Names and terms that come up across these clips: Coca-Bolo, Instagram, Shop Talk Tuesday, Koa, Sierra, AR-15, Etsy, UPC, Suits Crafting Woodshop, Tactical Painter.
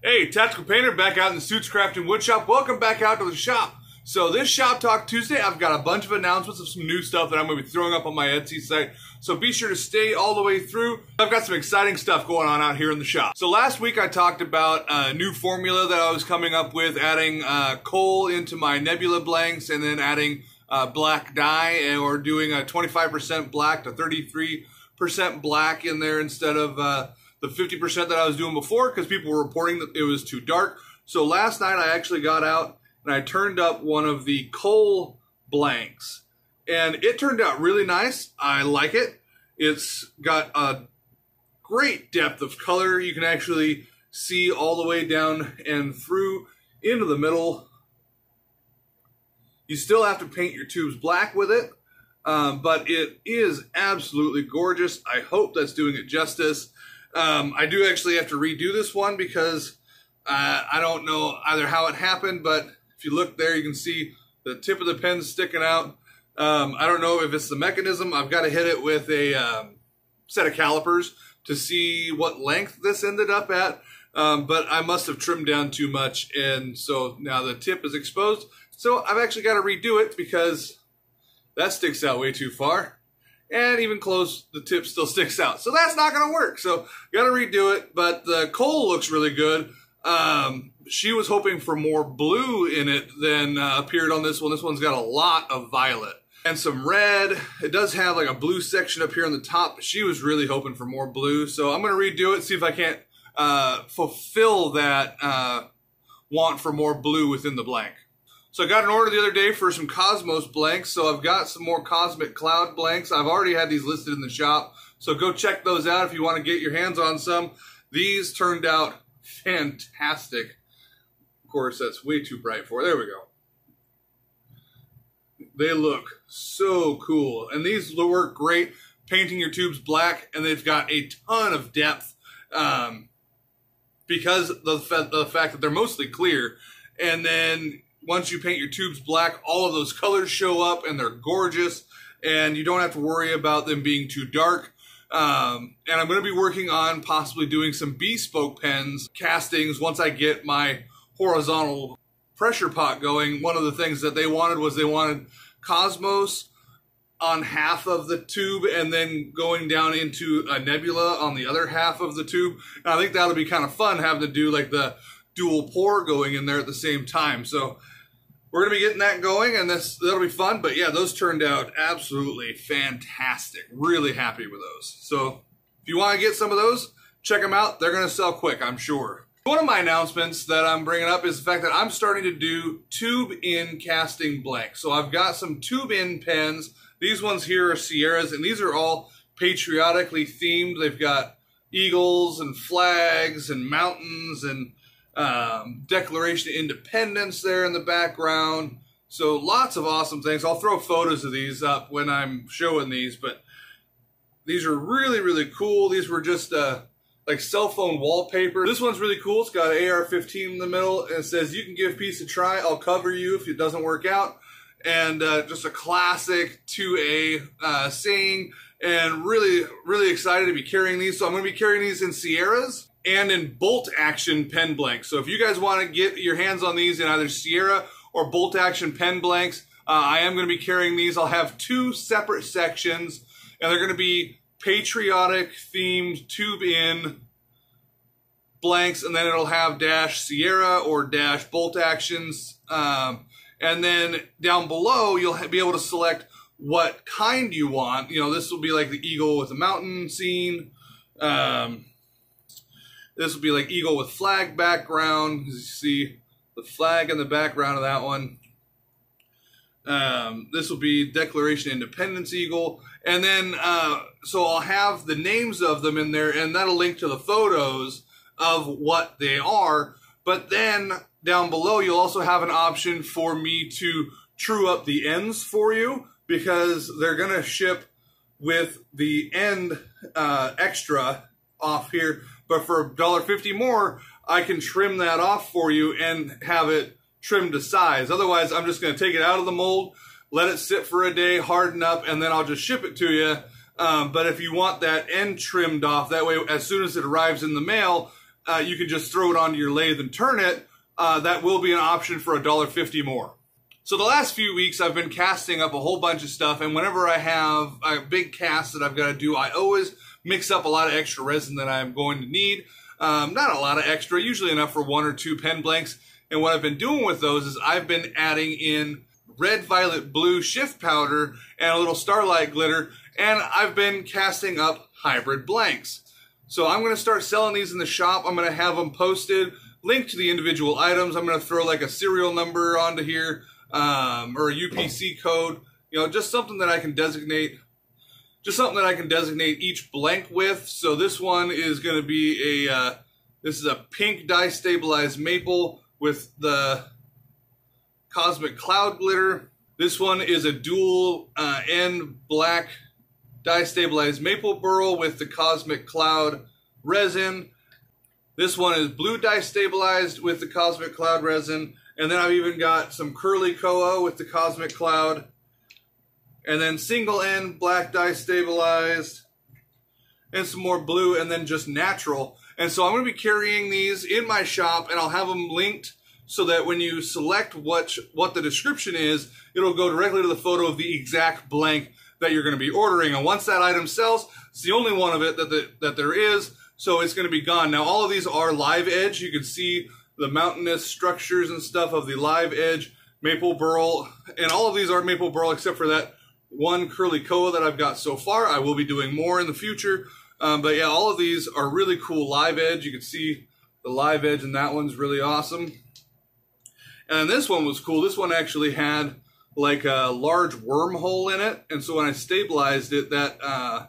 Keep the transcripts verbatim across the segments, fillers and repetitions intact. Hey, Tactical Painter back out in the Suits Crafting Woodshop. Welcome back out to the shop. So this Shop Talk Tuesday, I've got a bunch of announcements of some new stuff that I'm going to be throwing up on my Etsy site. So be sure to stay all the way through. I've got some exciting stuff going on out here in the shop. So last week I talked about a new formula that I was coming up with, adding uh, coal into my nebula blanks and then adding uh, black dye, and we're doing a twenty-five percent black to thirty-three percent black in there instead of... Uh, the fifty percent that I was doing before, because people were reporting that it was too dark. So last night I actually got out and I turned up one of the coal blanks, and it turned out really nice. I like it. It's got a great depth of color. You can actually see all the way down and through into the middle. You still have to paint your tubes black with it, um, but it is absolutely gorgeous. I hope that's doing it justice. Um, I do actually have to redo this one because uh, I don't know either how it happened, but if you look there, you can see the tip of the pen sticking out. Um, I don't know if it's the mechanism. I've got to hit it with a um, set of calipers to see what length this ended up at, um, but I must have trimmed down too much, and so now the tip is exposed. So I've actually got to redo it because that sticks out way too far. And even close, the tip still sticks out. So that's not going to work. So got to redo it. But the coal looks really good. Um, she was hoping for more blue in it than uh, appeared on this one. This one's got a lot of violet and some red. It does have like a blue section up here on the top, but she was really hoping for more blue. So I'm going to redo it, see if I can't uh, fulfill that uh, want for more blue within the blank. So I got an order the other day for some Cosmos blanks, so I've got some more Cosmic Cloud blanks. I've already had these listed in the shop, so go check those out if you want to get your hands on some. These turned out fantastic. Of course, that's way too bright for it. There we go. They look so cool, and these work great painting your tubes black, and they've got a ton of depth um, because of the fact that they're mostly clear, and then... once you paint your tubes black, all of those colors show up and they're gorgeous, and you don't have to worry about them being too dark. Um, and I'm going to be working on possibly doing some bespoke pens, castings, once I get my horizontal pressure pot going. One of the things that they wanted was they wanted Cosmos on half of the tube and then going down into a nebula on the other half of the tube. And I think that'll be kind of fun, having to do like the dual pour going in there at the same time. So we're going to be getting that going, and that's, that'll be fun. But yeah, those turned out absolutely fantastic. Really happy with those. So if you want to get some of those, check them out. They're going to sell quick, I'm sure. One of my announcements that I'm bringing up is the fact that I'm starting to do tube-in casting blanks. So I've got some tube-in pens. These ones here are Sierras, and these are all patriotically themed. They've got eagles and flags and mountains and Um, Declaration of Independence there in the background. So lots of awesome things. I'll throw photos of these up when I'm showing these, but these are really, really cool. These were just uh, like cell phone wallpaper. This one's really cool. It's got an A R fifteen in the middle, and it says, "You can give peace a try. I'll cover you if it doesn't work out." And uh, just a classic two A uh, saying, and really, really excited to be carrying these. So I'm going to be carrying these in Sierras and in bolt action pen blanks. So if you guys want to get your hands on these in either Sierra or bolt action pen blanks, uh, I am going to be carrying these. I'll have two separate sections, and they're going to be patriotic themed tube in blanks, and then it'll have dash Sierra or dash bolt actions. Um, and then down below, you'll be able to select what kind you want. You know, this will be like the eagle with the mountain scene. Um, This will be like eagle with flag background. You see the flag in the background of that one. Um, this will be Declaration of Independence eagle. And then, uh, so I'll have the names of them in there, and that'll link to the photos of what they are. But then down below, you'll also have an option for me to true up the ends for you, because they're going to ship with the end uh, extra off here. But for a dollar fifty more, I can trim that off for you and have it trimmed to size. Otherwise, I'm just going to take it out of the mold, let it sit for a day, harden up, and then I'll just ship it to you. Um, but if you want that end trimmed off, that way as soon as it arrives in the mail, uh, you can just throw it onto your lathe and turn it, uh, that will be an option for a dollar fifty more. So the last few weeks I've been casting up a whole bunch of stuff, and whenever I have a big cast that I've got to do, I always mix up a lot of extra resin that I'm going to need. Um, not a lot of extra, usually enough for one or two pen blanks. And what I've been doing with those is I've been adding in red, violet, blue shift powder and a little starlight glitter, and I've been casting up hybrid blanks. So I'm going to start selling these in the shop. I'm going to have them posted, linked to the individual items. I'm going to throw like a serial number onto here. Um, or a U P C code, you know, just something that I can designate, just something that I can designate each blank with. So this one is going to be a, uh, this is a pink dye stabilized maple with the cosmic cloud glitter. This one is a dual uh, end black dye stabilized maple burl with the cosmic cloud resin. This one is blue dye stabilized with the cosmic cloud resin. And then I've even got some curly Koa with the cosmic cloud, and then single end black dye stabilized, and some more blue, and then just natural. And so I'm going to be carrying these in my shop, and I'll have them linked so that when you select what what the description is, it'll go directly to the photo of the exact blank that you're going to be ordering. And once that item sells, it's the only one of it that the, that there is, so it's going to be gone. Now all of these are live edge. You can see the mountainous structures and stuff of the live edge maple burl, and all of these are maple burl except for that one curly koa that I've got so far. I will be doing more in the future, um, but yeah, all of these are really cool live edge. You can see the live edge, and that one's really awesome. And this one was cool. This one actually had like a large wormhole in it, and so when I stabilized it, that uh,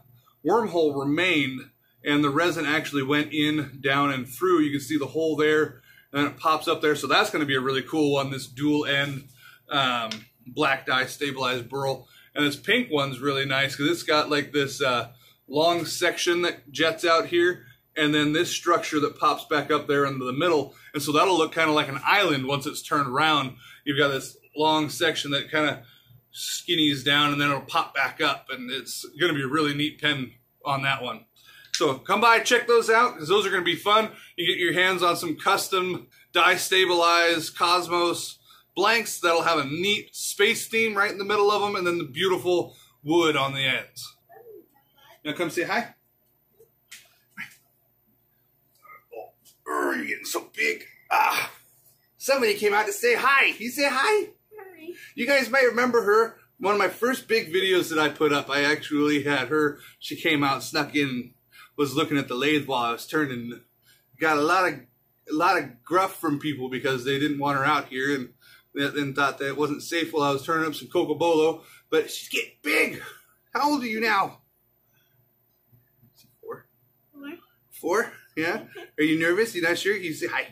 wormhole remained, and the resin actually went in, down, and through. You can see the hole there. And it pops up there, so that's going to be a really cool one, this dual end um, black dye stabilized burl. And this pink one's really nice because it's got like this uh, long section that jets out here, and then this structure that pops back up there into the middle. And so that'll look kind of like an island once it's turned around. You've got this long section that kind of skinnies down, and then it'll pop back up, and it's going to be a really neat pen on that one. So come by, check those out, because those are going to be fun. You get your hands on some custom dye-stabilized Cosmos blanks that'll have a neat space theme right in the middle of them, and then the beautiful wood on the ends. Now come say hi. Oh, you're getting so big. Ah, somebody came out to say hi. Can you say hi? Hi. You guys might remember her. One of my first big videos that I put up, I actually had her. She came out, snuck in, was looking at the lathe while I was turning. Got a lot of a lot of gruff from people because they didn't want her out here, and then thought that it wasn't safe while I was turning up some Coca-Bolo. But she's getting big. How old are you now? Four. Four. Four? Yeah. Are you nervous? You're not sure? You say hi.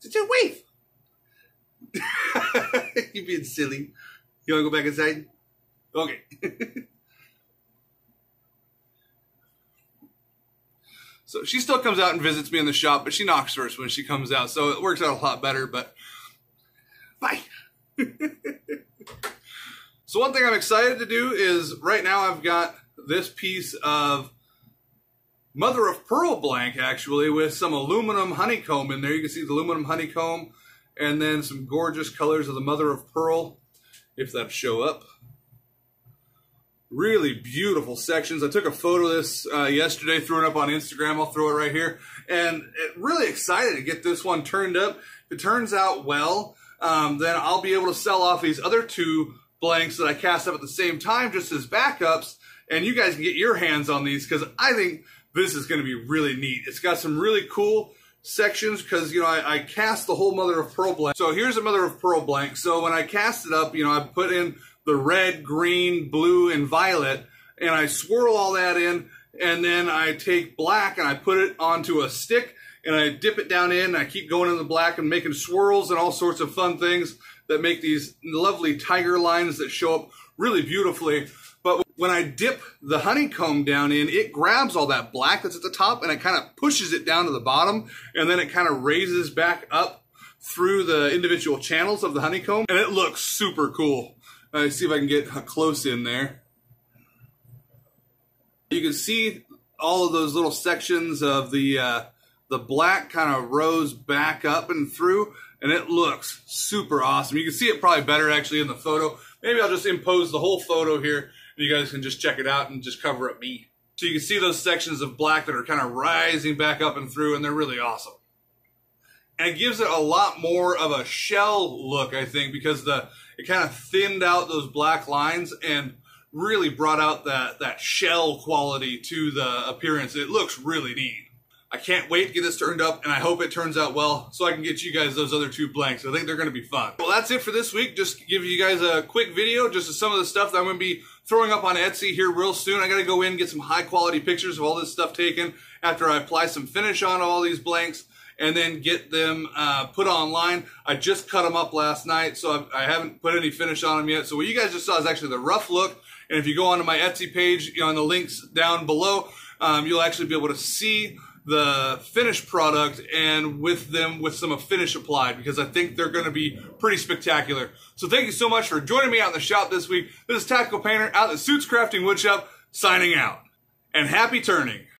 Just wave. You're being silly. You want to go back inside? Okay. So she still comes out and visits me in the shop, but she knocks first when she comes out, so it works out a lot better, but bye. So one thing I'm excited to do is right now I've got this piece of mother of pearl blank, actually, with some aluminum honeycomb in there. You can see the aluminum honeycomb, and then some gorgeous colors of the mother of pearl, if that'll show up. Really beautiful sections. I took a photo of this uh, yesterday, threw it up on Instagram. I'll throw it right here. And really excited to get this one turned up. If it turns out well, um, then I'll be able to sell off these other two blanks that I cast up at the same time just as backups. And you guys can get your hands on these because I think this is going to be really neat. It's got some really cool sections because, you know, I, I cast the whole mother of pearl blank. So here's a mother of pearl blank. So when I cast it up, you know, I put in the red, green, blue, and violet, and I swirl all that in, and then I take black and I put it onto a stick and I dip it down in, and I keep going in the black and making swirls and all sorts of fun things that make these lovely tiger lines that show up really beautifully. But when I dip the honeycomb down in, it grabs all that black that's at the top and it kind of pushes it down to the bottom, and then it kind of raises back up through the individual channels of the honeycomb, and it looks super cool. Let's see if I can get close in there. You can see all of those little sections of the uh, the black kind of rose back up and through, and it looks super awesome. You can see it probably better actually in the photo. Maybe I'll just impose the whole photo here, and you guys can just check it out and just cover up me. So you can see those sections of black that are kind of rising back up and through, and they're really awesome. And it gives it a lot more of a shell look, I think, because the it kind of thinned out those black lines and really brought out that, that shell quality to the appearance. It looks really neat. I can't wait to get this turned up, and I hope it turns out well so I can get you guys those other two blanks. I think they're going to be fun. Well, that's it for this week. Just give you guys a quick video just of some of the stuff that I'm going to be throwing up on Etsy here real soon. I got to go in and get some high-quality pictures of all this stuff taken after I apply some finish on all these blanks and then get them uh, put online. I just cut them up last night, so I, I haven't put any finish on them yet. So what you guys just saw is actually the rough look. And if you go onto my Etsy page, you know, on the links down below, um, you'll actually be able to see the finished product, and with them with some finish applied, because I think they're going to be pretty spectacular. So thank you so much for joining me out in the shop this week. This is Tactical Painter out at Suits Crafting Woodshop, signing out. And happy turning.